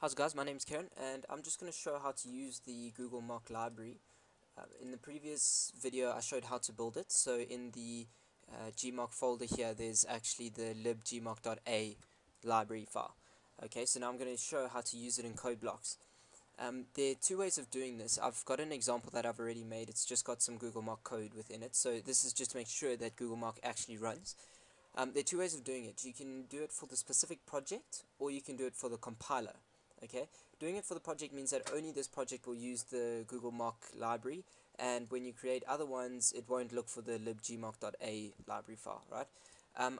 How's it guys, my name is Keren and I'm just going to show how to use the Google Mock library. In the previous video I showed how to build it, so in the gmock folder here there's actually the libgmock.a library file. Okay, so now I'm going to show how to use it in Code::Blocks. There are two ways of doing this. I've got an example that I've already made, it's just got some Google Mock code within it, so this is just to make sure that Google Mock actually runs. There are two ways of doing it. You can do it for the specific project or you can do it for the compiler. Okay, doing it for the project means that only this project will use the Google Mock library, and when you create other ones it won't look for the libgmock.a library file, right?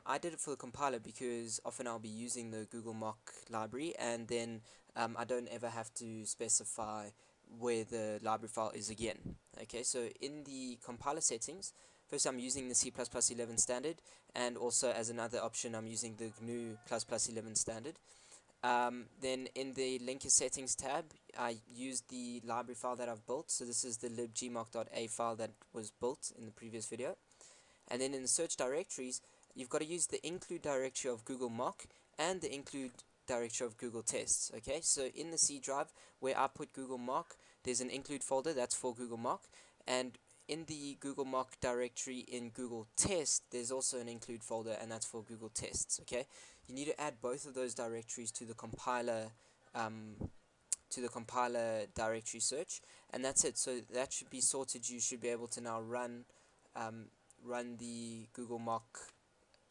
I did it for the compiler because often I'll be using the Google Mock library and then I don't ever have to specify where the library file is again. Okay, so in the compiler settings, first I'm using the C++11 standard, and also as another option I'm using the GNU++ 11 standard. Then in the linker settings tab I used the library file that I've built, so this is the libgmock.a file that was built in the previous video. And then in the search directories you've got to use the include directory of Google Mock and the include directory of Google Tests. Okay, so in the C drive where I put Google Mock there's an include folder that's for Google Mock, and in the Google Mock directory in Google Test there's also an include folder and that's for Google Tests. Okay, you need to add both of those directories to the compiler directory search, and that's it. So that should be sorted. You should be able to now run run the Google Mock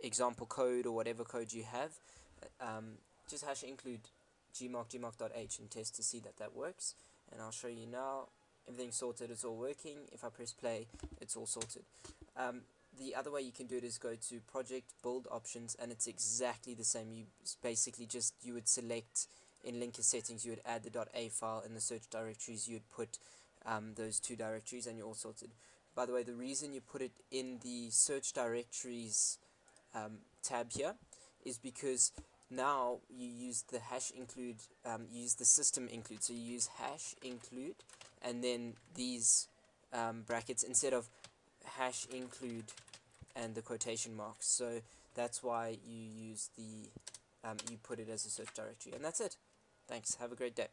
example code or whatever code you have. Just hash include gmock.h and test to see that that works, and I'll show you now. Everything's sorted, it's all working. If I press play, it's all sorted. The other way you can do it is go to project, build options, and it's exactly the same. You basically just, you would select in linker settings, you would add the .a file, in the search directories, you'd put those two directories and you're all sorted. By the way, the reason you put it in the search directories tab here is because now you use the hash include, use the system include, so you use hash include and then these brackets instead of hash include and the quotation marks, so that's why you use the you put it as a search directory, and that's it. Thanks, have a great day.